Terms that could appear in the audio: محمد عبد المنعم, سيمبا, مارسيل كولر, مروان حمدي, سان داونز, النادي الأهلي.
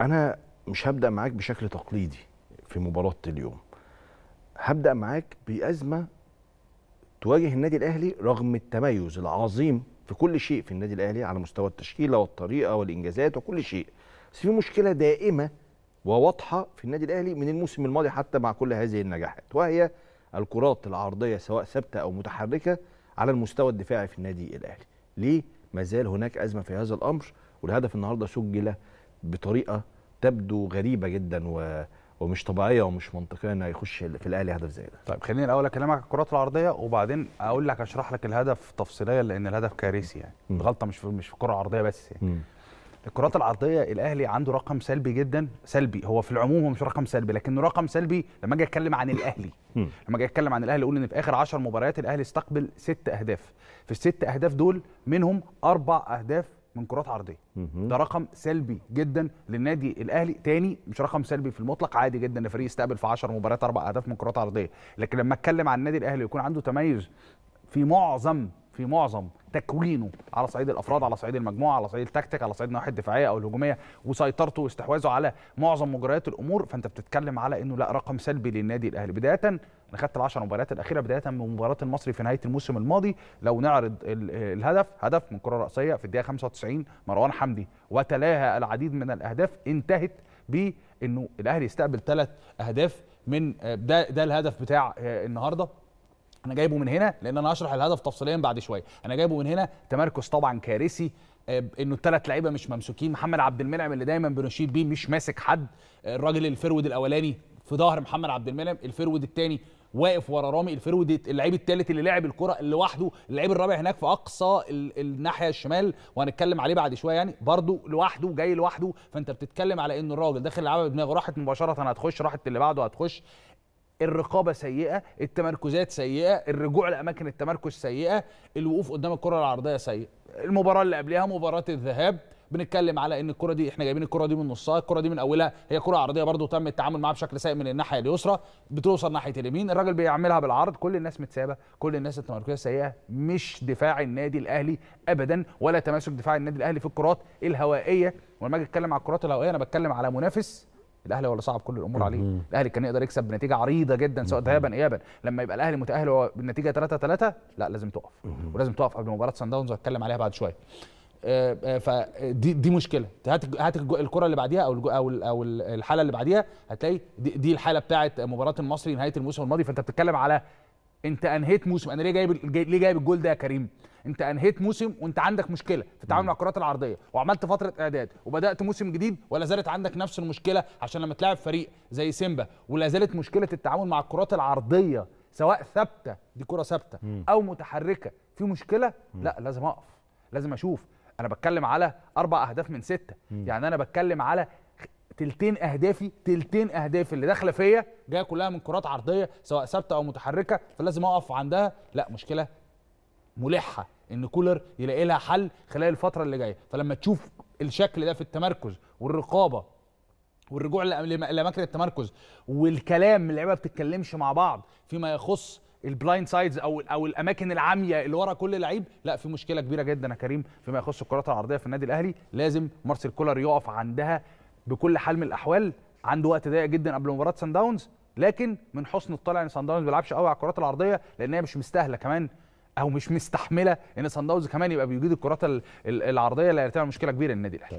انا مش هبدا معاك بشكل تقليدي في مباراه اليوم، هبدا معاك بازمه تواجه النادي الاهلي رغم التميز العظيم في كل شيء في النادي الاهلي على مستوى التشكيله والطريقه والانجازات وكل شيء، بس في مشكله دائمه وواضحه في النادي الاهلي من الموسم الماضي حتى مع كل هذه النجاحات، وهي الكرات العرضيه سواء ثابته او متحركه على المستوى الدفاعي في النادي الاهلي. ليه ما زال هناك ازمه في هذا الامر؟ والهدف النهارده سجل بطريقه تبدو غريبه جدا ومش طبيعيه ومش منطقيه ان هيخش في الاهلي هدف زي ده. طيب خليني الاول اكلمك على الكرات العرضيه وبعدين اقول لك اشرح لك الهدف تفصيليا لان الهدف كارثي يعني، الغلطه مش في الكره العرضيه بس يعني. الكرات العرضيه الاهلي عنده رقم سلبي جدا، سلبي هو في العموم هو مش رقم سلبي لكنه رقم سلبي لما اجي اتكلم عن الاهلي. لما اجي اتكلم عن الاهلي اقول ان في اخر 10 مباريات الاهلي استقبل 6 اهداف، في ال6 اهداف دول منهم 4 اهداف من كرات عرضيه. ده رقم سلبي جدا للنادي الاهلي، تاني مش رقم سلبي في المطلق، عادي جدا ان فريق يستقبل في 10 مباريات 4 اهداف من كرات عرضيه، لكن لما اتكلم عن النادي الاهلي يكون عنده تميز في معظم تكوينه على صعيد الافراد، على صعيد المجموعه، على صعيد التكتيك، على صعيد النواحي الدفاعيه او الهجوميه، وسيطرته واستحواذه على معظم مجريات الامور، فانت بتتكلم على انه لا رقم سلبي للنادي الاهلي. بدايه انا خدت ال10 مباريات الاخيره بدايه من مباراه المصري في نهايه الموسم الماضي، لو نعرض هدف من كره راسيه في الدقيقه 95 مروان حمدي وتلاها العديد من الاهداف، انتهت بانه الاهلي يستقبل 3 اهداف من ده الهدف بتاع النهارده. أنا جايبه من هنا لأن أنا هشرح الهدف تفصيليا بعد شوية، أنا جايبه من هنا تمركز طبعا كارثي، إنه ال3 لعيبة مش ممسوكين، محمد عبد المنعم اللي دايما بنشيد بيه مش ماسك حد، الراجل الفرود الأولاني في ظهر محمد عبد المنعم، الفرود الثاني واقف ورا رامي، الفرود اللعيب الثالث اللي لعب الكرة لوحده، اللعيب الرابع هناك في أقصى الناحية الشمال وهنتكلم عليه بعد شوية يعني، برضه لوحده جاي لوحده، فأنت بتتكلم على إنه الراجل داخل لعبها بدماغه، راحت مباشرة هتخش، راحت اللي بعده هتخش. الرقابه سيئه، التمركزات سيئه، الرجوع لاماكن التمركز سيئه، الوقوف قدام الكره العرضيه سيء. المباراه اللي قبلها مباراه الذهاب بنتكلم على ان الكره دي احنا جايبين الكره دي من نصها، الكره دي من اولها هي كره عرضيه برضو تم التعامل معها بشكل سيء من الناحيه اليسرى، بتوصل ناحيه اليمين، الراجل بيعملها بالعرض، كل الناس متسابه، كل الناس التمركزات سيئه، مش دفاع النادي الاهلي ابدا ولا تماسك دفاع النادي الاهلي في الكرات الهوائيه. ولما اجي اتكلم على الكرات الهوائيه انا بتكلم على منافس الاهلي ولا صعب كل الامور عليه، الاهلي كان يقدر يكسب بنتيجه عريضه جدا سواء ذهابا ايابا، لما يبقى الاهلي متاهل بالنتيجه 3-3 لا لازم تقف، ولازم تقف قبل مباراه سان داونز هتكلم عليها بعد شويه. فدي مشكله، هات الكره اللي بعديها او الحاله اللي بعديها، هتلاقي دي الحاله بتاعه مباراه المصري نهايه الموسم الماضي، فانت بتتكلم على انت انهيت موسم، انا ليه جايب الجول ده يا كريم؟ انت انهيت موسم وانت عندك مشكله في التعامل مع الكرات العرضيه، وعملت فتره اعداد وبدات موسم جديد ولا زالت عندك نفس المشكله، عشان لما تلاعب فريق زي سيمبا ولا زالت مشكله التعامل مع الكرات العرضيه سواء ثابته، دي كره ثابته او متحركه، في مشكله لا لازم اقف، لازم اشوف. انا بتكلم على 4 اهداف من 6 يعني انا بتكلم على تلتين اهدافي اللي داخله فيا جايه كلها من كرات عرضيه سواء ثابته او متحركه، فلازم اقف عندها. لا مشكله ملحه ان كولر يلاقي لها حل خلال الفتره اللي جايه، فلما تشوف الشكل ده في التمركز والرقابه والرجوع لاماكن التمركز والكلام، اللعيبه ما بتتكلمش مع بعض فيما يخص البلايند سايدز او الاماكن العاميه اللي ورا كل لعيب، لا في مشكله كبيره جدا يا كريم فيما يخص الكرات العرضيه في النادي الاهلي، لازم مارسيل كولر يقف عندها بكل حال من الاحوال. عنده وقت ضيق جدا قبل مباراه سان داونز، لكن من حسن الطلع ان سان داونز ما بيلعبش قوي على الكرات العرضيه لان هي مش مستاهله كمان او مش مستحمله ان سان داونز كمان يبقى بيجيد الكرات العرضيه اللي هتعمل مشكله كبيره للنادي الاهلي.